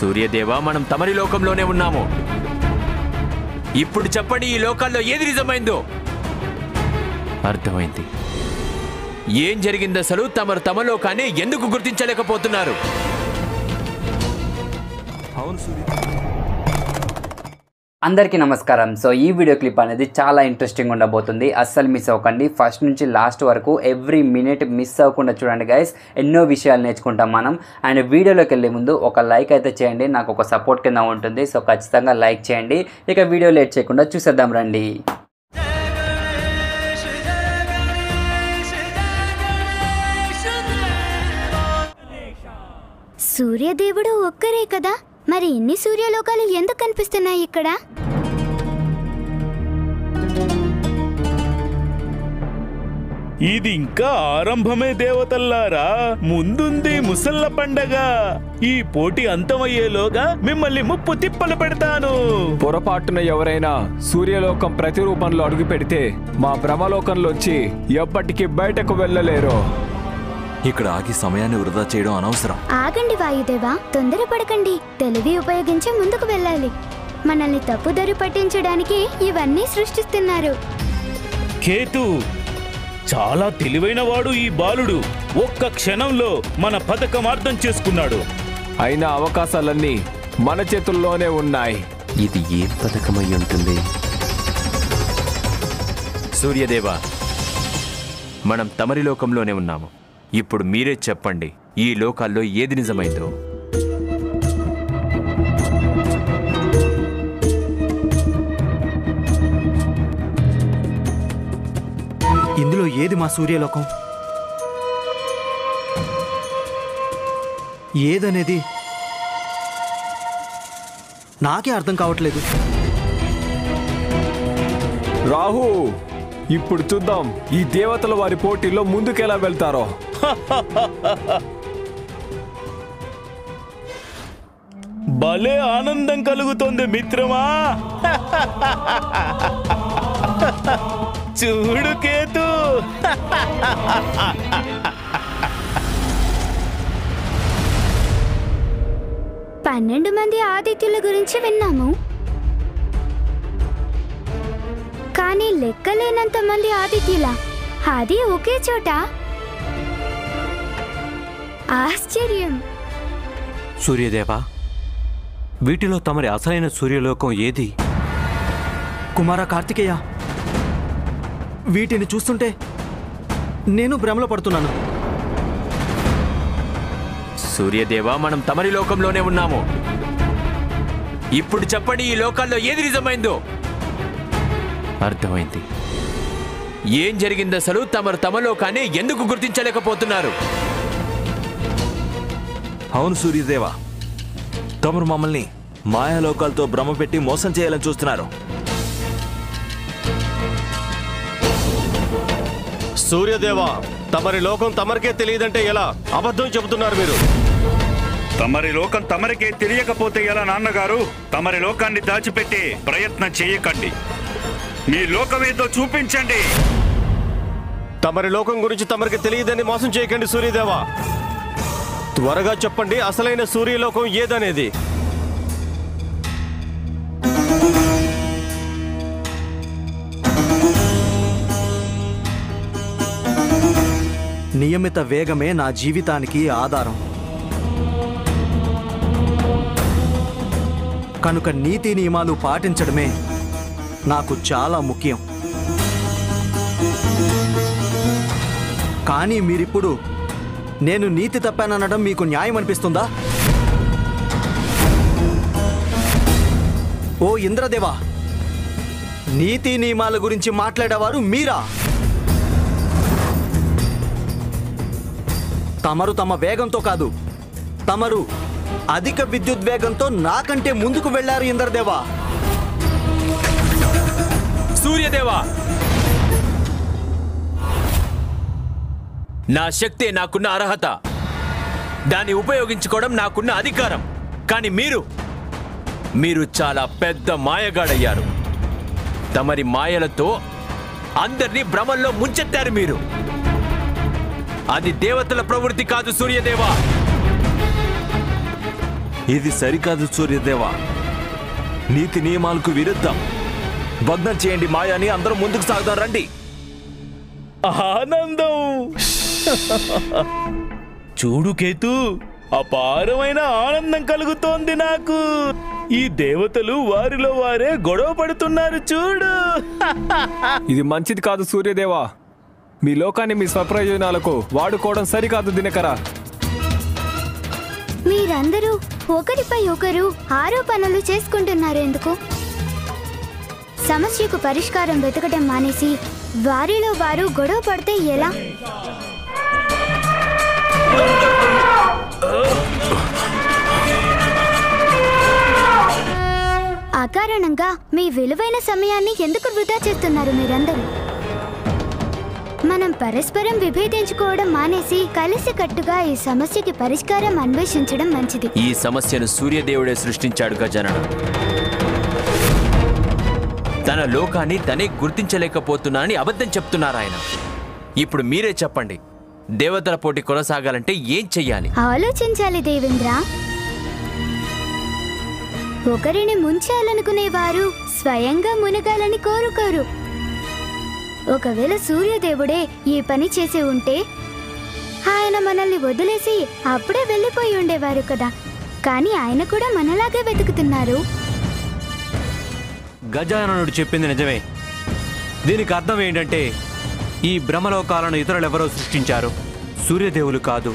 సూర్యదేవా, మనం తమరి లోకంలోనే ఉన్నాము. ఇప్పుడు చెప్పండి, ఈ లోకాల్లో ఏది నిజమైందో. అర్థమైంది. ఏం జరిగింది అసలు? తమరు తమ లోకాన్ని ఎందుకు గుర్తించలేకపోతున్నారు? అందరికీ నమస్కారం. సో ఈ వీడియో క్లిప్ అనేది చాలా ఇంట్రెస్టింగ్ ఉండబోతుంది, అస్సలు మిస్ అవ్వకండి. ఫస్ట్ నుంచి లాస్ట్ వరకు ఎవ్రీ మినిట్ మిస్ అవ్వకుండా చూడండి గైస్, ఎన్నో విషయాలు నేర్చుకుంటాం మనం. అండ్ వీడియోలోకి వెళ్ళే ముందు ఒక లైక్ అయితే చేయండి, నాకు ఒక సపోర్ట్ కింద ఉంటుంది. సో ఖచ్చితంగా లైక్ చేయండి. ఇక వీడియో లేట్ చేయకుండా చూసేద్దాం రండి. సూర్యదేవుడు ఒక్కరే కదా, మరి ఎన్ని సూర్యలోకాలు ఎందుకు కనిపిస్తున్నాయి ఇక్కడ? ఇది ఇంకా ఆరంభమే దేవతల్లారా, ముందుంది ముసల్ల పండగ. ఈ పోటీ అంతమయ్యేలోగా మిమ్మల్ని ముప్పు తిప్పలు పెడతాను. పొరపాటున ఎవరైనా సూర్యలోకం ప్రతిరూపంలో అడుగు పెడితే మా భ్రమలోకంలోంచి ఎప్పటికీ బయటకు వెళ్ళలేరు. ఇక్కడ ఆగి సమయాన్ని వృధా చేయడం అనవసరం. ఆగండి వాయుదేవా, తొందరపడకండి, తెలివి ఉపయోగించి ముందుకు వెళ్ళాలి. మనల్ని తప్పుదారి పట్టించడానికి ఇవన్నీ సృష్టిస్తున్నారు. కేతు చాలా తెలివైన వాడు. ఈ బాలుడు ఒక్క క్షణంలో మన పథకం అర్థం చేసుకున్నాడు. అయినా అవకాశాలన్నీ మన చేతుల్లోనే ఉన్నాయి. ఇది ఏ పథకమై ఉంటుంది? సూర్యదేవా, మనం తమరి లోకంలోనే ఉన్నాము. ఇప్పుడు మీరే చెప్పండి, ఈ లోకాల్లో ఏది నిజమైందో. ఇందులో ఏది మా సూర్యలోకం? ఏదనేది నాకే అర్థం కావట్లేదు. రాహు, ఇప్పుడు చూద్దాం ఈ దేవతలు వారి పోటీలో ముందుకెలా వెళ్తారో. భలే ఆనందం కలుగుతోంది మిత్రమా. చూడు కేతు, పన్నెండు మంది ఆదిత్యుల గురించి విన్నాము, కానీ లెక్కలేనంత మంది ఆదిత్యుల, అది ఒకే చోట. ఆశ్చర్యం. సూర్యదేవా, వీటిలో తమరి అసలైన సూర్యలోకం ఏది? కుమార కార్తికేయ, వీటిని చూస్తుంటే నేను భ్రమలో పడుతున్నాను. సూర్యదేవా, మనం తమరి లోకంలోనే ఉన్నాము. ఇప్పుడు చెప్పండి, ఈ లోకాల్లో ఏది నిజమైందో. అర్థమైంది. ఏం జరిగింది అసలు? తమరు తమ లోకాన్ని ఎందుకు గుర్తించలేకపోతున్నారు? అవును సూర్యదేవా, తమరు మమ్మల్ని మాయాలోకాలతో భ్రమ పెట్టి మోసం చేయాలని చూస్తున్నారు. సూర్యదేవా, తమరి లోకం తమరికే తెలియదంటే ఎలా? అబద్ధం చెబుతున్నారు మీరు. తమరి లోకం తమరికే తెలియకపోతే ఎలా నాన్నగారు? తమరి లోకాన్ని దాచిపెట్టి ప్రయత్నం చేయకండి. మీ లోకం ఏదో చూపించండి. తమరి లోకం గురించి తమరికి తెలియదని మోసం చేయకండి సూర్యదేవా. త్వరగా చెప్పండి, అసలైన సూర్యలోకం ఏదనేది. నియమిత వేగమే నా జీవితానికి ఆధారం, కనుక నీతి నియమాలు పాటించడమే నాకు చాలా ముఖ్యం. కానీ మీరిప్పుడు నేను నీతి తప్పాననడం మీకు న్యాయం అనిపిస్తుందా? ఓ ఇంద్రదేవా, నీతి నియమాల గురించి మాట్లాడేవారు మీరా? తమరు తమ వేగంతో కాదు, తమరు అధిక విద్యుద్వేగంతో నాకంటే ముందుకు వెళ్ళారు ఇంద్రదేవా. సూర్యదేవా, నా శక్తే నాకున్న అర్హత, దాన్ని ఉపయోగించుకోవడం నాకున్న అధికారం. కానీ మీరు చాలా పెద్ద మాయగాడయ్యారు. తమరి మాయలతో అందరినీ భ్రమల్లో ముంచెత్తారు మీరు. అది దేవతల ప్రవృత్తి కాదు సూర్యదేవా. ఇది సరికాదు సూర్యదేవా, నీతి నియమాలకు విరుద్ధం. భగ్నం చేయండి మాయాని, అందరూ ముందుకు సాగుదాం రండి. ఆనందం చూడు కేతు, అపారమైన ఆనందం కలుగుతోంది నాకు. ఈ దేవతలు వారిలో వారే గొడవ పడుతున్నారు చూడు. ఇది మంచిది కాదు సూర్యదేవా, మీ లోకాన్ని మీ స్వప్రయోజనాలకు వాడుకోవడం సరికాదు దినకరా. మీరందరూ ఒకరిపై ఒకరు ఆరోపణలు చేసుకుంటున్నారు ఎందుకు? సమస్యకు పరిష్కారం వెతకడం మానేసి వారిలో వారు గొడవ పడితే ఎలా? అకారణంగా మీ విలువైన సమయాన్ని ఎందుకు వృధా చేస్తున్నారు మీరందరూ? మనం పరస్పరం విభేదించుకోవడం మానేసి కలిసికట్టుగా ఈ సమస్యకి పరిష్కారం అన్వేషించడం మంచిది. ఈ సమస్యను సూర్యదేవుడే సృష్టించాడు గజనన. తన లోకాన్ని తనే గుర్తించలేకపోతున్నా అని అబద్ధం చెప్తున్నారాయన. ఇప్పుడు మీరే చెప్పండి, దేవతల పోటీ కొనసాగాలంటే ఏం చెయ్యాలి? ఆలోచించాలి దేవేంద్ర. ఒకరిని ముంచాలనుకునేవారు స్వయంగా మునగాలని కోరుకోరు. ఒకవేళ సూర్యదేవుడే ఈ పని చేసి ఉంటే ఆయన మనల్ని వదిలేసి అప్పుడే వెళ్ళిపోయి ఉండేవారు కదా. కానీ ఆయన కూడా మనలాగే వెతుకుతున్నారు. గజాననుడు చెప్పింది నిజమే. దీనికి అర్థం ఏంటంటే ఈ బ్రహ్మలోకాలను ఇతరులెవరో సృష్టించారు, సూర్యదేవులు కాదు.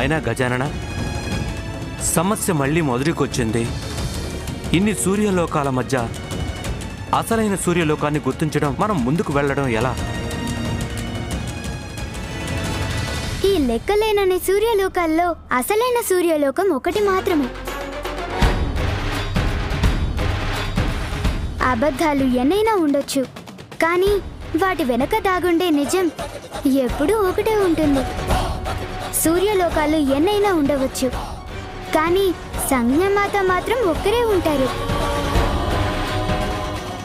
అయినా గజానన, సమస్య మళ్ళీ మొదటికొచ్చింది. ఇన్ని సూర్యలోకాల మధ్య అసలైన సూర్యలోకాన్ని గుర్తించడం, మనం ముందుకు వెళ్ళడం ఎలా? ఈ లెక్కలేనని సూర్యలోకాల్లో అసలైన సూర్యలోకం ఒకటి మాత్రమే. అబద్ధాలు ఎన్నైనా ఉండొచ్చు, కానీ వాటి వెనక దాగుండే నిజం ఎప్పుడూ ఒకటే ఉంటుంది. సూర్యలోకాలు ఎన్నైనా ఉండవచ్చు, కానీ సంజ్ఞమాత మాత్రం ఒక్కరే ఉంటారు.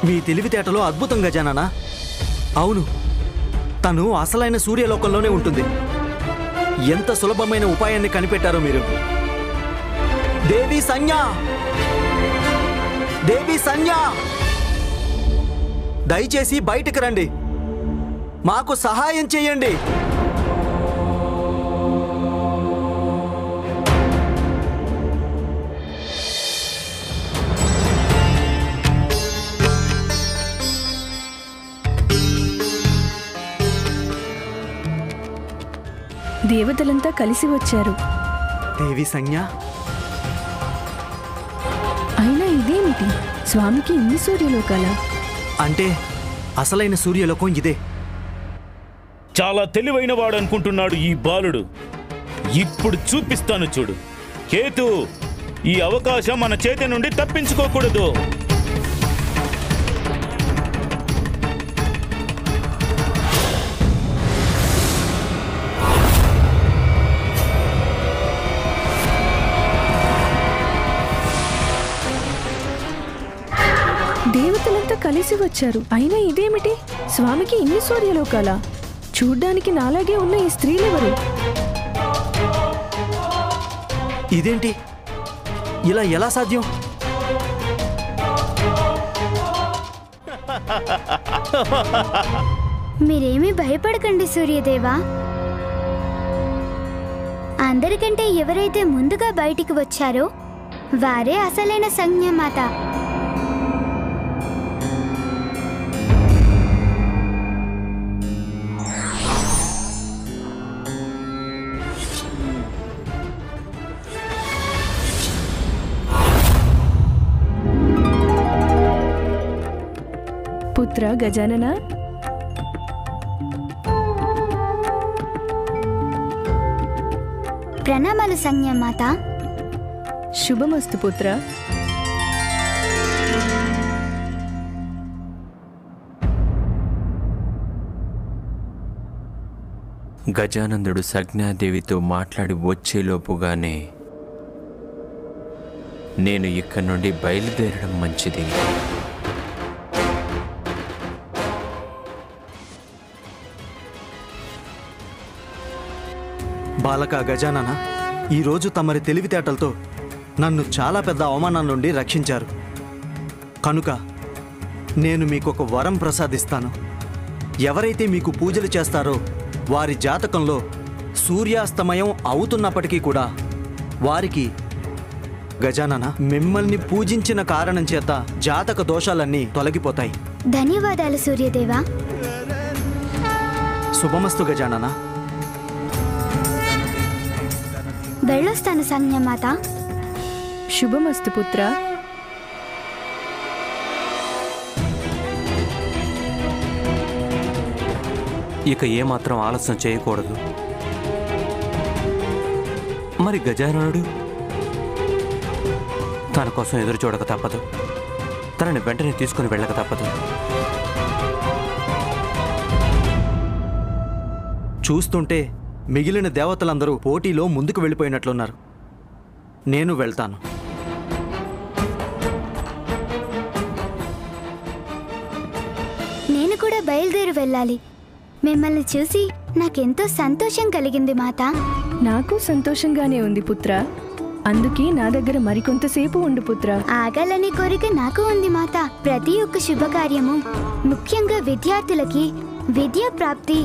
మీ తెలివితేటలో అద్భుతం గజాననా. అవును, తను అసలైన సూర్యలోకంలోనే ఉంటుంది. ఎంత సులభమైన ఉపాయాన్ని కనిపెట్టారో మీరు. దేవి సంజ్ఞ, దేవి సంజ్ఞ, దయచేసి బయటకు రండి, మాకు సహాయం చేయండి. దేవతలంతా కలిసి వచ్చారు. దేవి సంజ్ఞ, అయినా ఇదేమిటి? స్వామికి ఇన్ని సూర్యలోకాల? అంటే అసలైన సూర్యలోకం ఇదే. చాలా తెలివైన వాడు అనుకుంటున్నాడు ఈ బాలుడు. ఇప్పుడు చూపిస్తాను చూడు కేతు, ఈ అవకాశం మన చేతి నుండి తప్పించుకోకూడదు. దేవతలంతా కలిసి వచ్చారు, అయినా ఇదేమిటి? స్వామికి ఇన్ని సూర్యలోకాల? చూడ్డానికి నాలాగే ఉన్న ఈ స్త్రీలెవరు? ఇదేంటి ఇలా ఎలా సాధ్యం? మీరేమీ భయపడకండి సూర్యదేవా. అందరికంటే ఎవరైతే ముందుగా బయటికి వచ్చారో వారే అసలైన సంజ్ఞమాత. పుత్ర గజానన, ప్రణామాలు సంజ్ఞమాత. శుభమస్తు పుత్ర. గజానందుడు సంజ్ఞాదేవితో మాట్లాడి వచ్చేలోపుగానే నేను ఇక్కడి నుండి బయలుదేరడం మంచిది. బాలక గజానన ఈ రోజు తమరి తెలివితేటలతో నన్ను చాలా పెద్ద అవమానం నుండి రక్షించారు కనుక నేను మీకు ఒక వరం ప్రసాదిస్తాను ఎవరైతే మీకు పూజలు చేస్తారో వారి జాతకంలో సూర్యాస్తమయం అవుతున్నప్పటికీ కూడా వారికి గజానన మిమ్మల్ని పూజించిన కారణం చేత జాతక దోషాలన్నీ తొలగిపోతాయి ధన్యవాదాలు సూర్యదేవా శుభమస్తు గజానన వెళ్ళొస్తాను సంజ్ఞమాత శుభమస్తు పుత్ర ఇక ఏమాత్రం ఆలస్యం చేయకూడదు మరి గజాననుడు తన కోసం ఎదురు చూడక తప్పదు తనని వెంటనే తీసుకొని వెళ్ళక తప్పదు చూస్తుంటే మిగిలిన దేవతలందరూ పోటీలో ముందుకు వెళ్ళిపోయినట్లున్నారు నేను వెళ్తాను నేను కూడా బయలుదేరి వెళ్ళాలి మిమ్మల్ని చూసి నాకెంతో సంతోషం కలిగింది మాత నాకు సంతోషంగానే ఉంది పుత్ర అందుకే నా దగ్గర మరికొంతసేపు ఉండు పుత్ర ఆగాలని కోరిక నాకు ఉంది మాత ప్రతి ఒక్క శుభకార్యము ముఖ్యంగా విద్యార్థులకి విద్యా ప్రాప్తి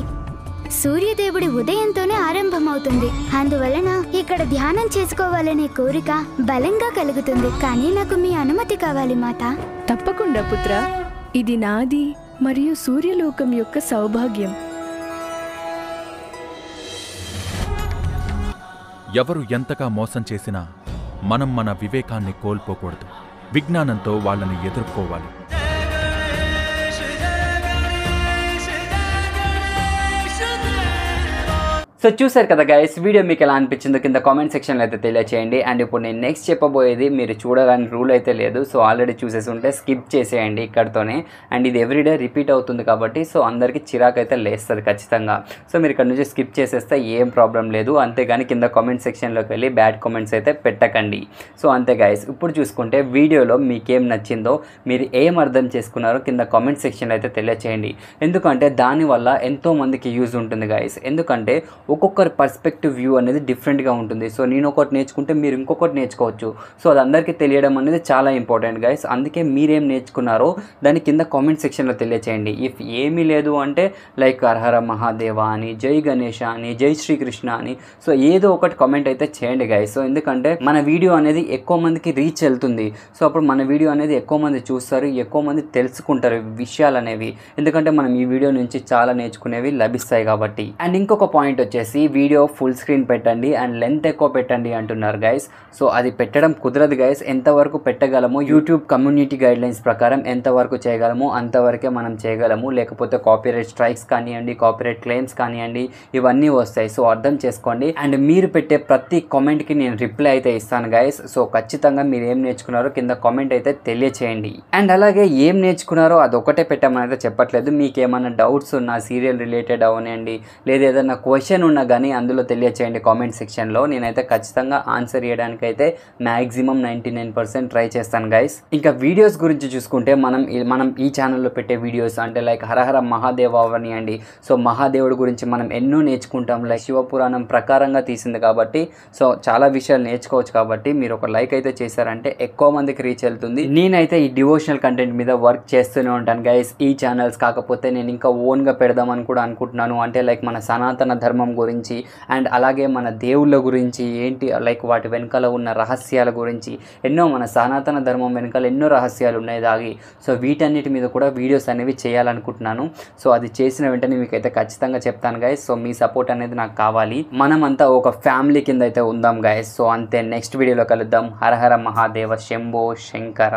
సూర్యదేవుడి ఉదయంతోనే ఆరంభమవుతుంది అందువలన ఇక్కడ ధ్యానం చేసుకోవాలనే కోరిక బలంగా కలుగుతుంది కానీ నాకు మీ అనుమతి కావాలి మాత తప్పకుండా పుత్ర ఇది నాది మరియు సూర్యలోకం యొక్క సౌభాగ్యం ఎవరు ఎంతగా మోసం చేసినా మనం మన వివేకాన్ని కోల్పోకూడదు విజ్ఞానంతో వాళ్ళని ఎదుర్కోవాలి సో చూసారు కదా గైస్ వీడియో మీకు ఎలా అనిపించిందో కింద కామెంట్ సెక్షన్లో అయితే తెలియచేయండి అండ్ ఇప్పుడు నేను నెక్స్ట్ చెప్పబోయేది మీరు చూడాలని రూల్ అయితే లేదు సో ఆల్రెడీ చూసేసి ఉంటే స్కిప్ చేసేయండి ఇక్కడతోనే అండ్ ఇది ఎవ్రీడే రిపీట్ అవుతుంది కాబట్టి సో అందరికీ చిరాకు అయితే లేస్తుంది ఖచ్చితంగా సో మీరు ఇక్కడ నుంచి స్కిప్ చేసేస్తే ఏం ప్రాబ్లం లేదు అంతేగాని కింద కామెంట్ సెక్షన్లోకి వెళ్ళి బ్యాడ్ కామెంట్స్ అయితే పెట్టకండి సో అంతే గైస్ ఇప్పుడు చూసుకుంటే వీడియోలో మీకేం నచ్చిందో మీరు ఏం అర్థం చేసుకున్నారో కింద కామెంట్ సెక్షన్లో అయితే తెలియచేయండి ఎందుకంటే దానివల్ల ఎంతోమందికి యూజ్ ఉంటుంది గైస్ ఎందుకంటే ఒక్కొక్కరి పర్స్పెక్టివ్ వ్యూ అనేది డిఫరెంట్గా ఉంటుంది సో నేను ఒకటి నేర్చుకుంటే మీరు ఇంకొకటి నేర్చుకోవచ్చు సో అది అందరికీ తెలియడం అనేది చాలా ఇంపార్టెంట్ గైస్ అందుకే మీరేం నేర్చుకున్నారో దాని కింద కామెంట్ సెక్షన్లో తెలియచేయండి ఇఫ్ ఏమీ లేదు అంటే లైక్ హర హర మహాదేవ అని జై గణేష అని జై శ్రీకృష్ణ అని సో ఏదో ఒకటి కామెంట్ అయితే చేయండి గైస్ సో ఎందుకంటే మన వీడియో అనేది ఎక్కువ మందికి రీచ్ వెళ్తుంది సో అప్పుడు మన వీడియో అనేది ఎక్కువ మంది చూస్తారు ఎక్కువ మంది తెలుసుకుంటారు విషయాలు అనేవి ఎందుకంటే మనం ఈ వీడియో నుంచి చాలా నేర్చుకునేవి లభిస్తాయి కాబట్టి అండ్ ఇంకొక పాయింట్ చేసి వీడియో ఫుల్ స్క్రీన్ పెట్టండి అండ్ లెంత్ ఎక్కువ పెట్టండి అంటున్నారు గైస్ సో అది పెట్టడం కుదరదు గైస్ ఎంతవరకు పెట్టగలమో యూట్యూబ్ కమ్యూనిటీ గైడ్లైన్స్ ప్రకారం ఎంతవరకు చేయగలమో అంతవరకే మనం చేయగలము లేకపోతే కాపీరైట్ స్ట్రైక్స్ కానివ్వండి కాపీరైట్ క్లెయిమ్స్ కానివ్వండి ఇవన్నీ వస్తాయి సో అర్థం చేసుకోండి అండ్ మీరు పెట్టే ప్రతి కామెంట్కి నేను రిప్లై అయితే ఇస్తాను గైస్ సో ఖచ్చితంగా మీరు ఏం నేర్చుకున్నారో కింద కామెంట్ అయితే తెలియచేయండి అండ్ అలాగే ఏం నేర్చుకున్నారో అదొకటే పెట్టమని అయితే చెప్పట్లేదు మీకు ఏమైనా డౌట్స్ ఉన్నా సీరియల్ రిలేటెడ్ అవనండి లేదా ఏదైనా క్వశ్చన్ ఉన్నా కానీ అందులో తెలియచేయండి కామెంట్ సెక్షన్లో నేనైతే ఖచ్చితంగా ఆన్సర్ ఇవ్వడానికి అయితే మ్యాక్సిమం 99% ట్రై చేస్తాను గైస్ ఇంకా వీడియోస్ గురించి చూసుకుంటే మనం ఈ ఛానల్లో పెట్టే వీడియోస్ అంటే లైక్ హరహర మహాదేవ అవనియండి సో మహాదేవుడి గురించి మనం ఎన్నో నేర్చుకుంటాం లైక్ శివపురాణం ప్రకారంగా తీసింది కాబట్టి సో చాలా విషయాలు నేర్చుకోవచ్చు కాబట్టి మీరు ఒక లైక్ అయితే చేశారంటే ఎక్కువ మందికి రీచ్ వెళ్తుంది నేనైతే ఈ డివోషనల్ కంటెంట్ మీద వర్క్ చేస్తూనే ఉంటాను గైస్ ఈ ఛానల్స్ కాకపోతే నేను ఇంకా ఓన్గా పెడదామని కూడా అనుకుంటున్నాను అంటే లైక్ మన సనాతన ధర్మం గురించి అండ్ అలాగే మన దేవుళ్ళ గురించి ఏంటి లైక్ వాటి వెనుకల ఉన్న రహస్యాల గురించి ఎన్నో మన సనాతన ధర్మం వెనుకల ఎన్నో రహస్యాలు ఉన్నాయి దాగి సో వీటన్నిటి మీద కూడా వీడియోస్ అనేవి చేయాలనుకుంటున్నాను సో అది చేసిన వెంటనే మీకైతే ఖచ్చితంగా చెప్తాను గైస్ సో మీ సపోర్ట్ అనేది నాకు కావాలి మనమంతా ఒక ఫ్యామిలీ కింద అయితే ఉందాం గైస్ సో అంతే నెక్స్ట్ వీడియోలో కలుద్దాం హర హర మహాదేవ శంభో శంకర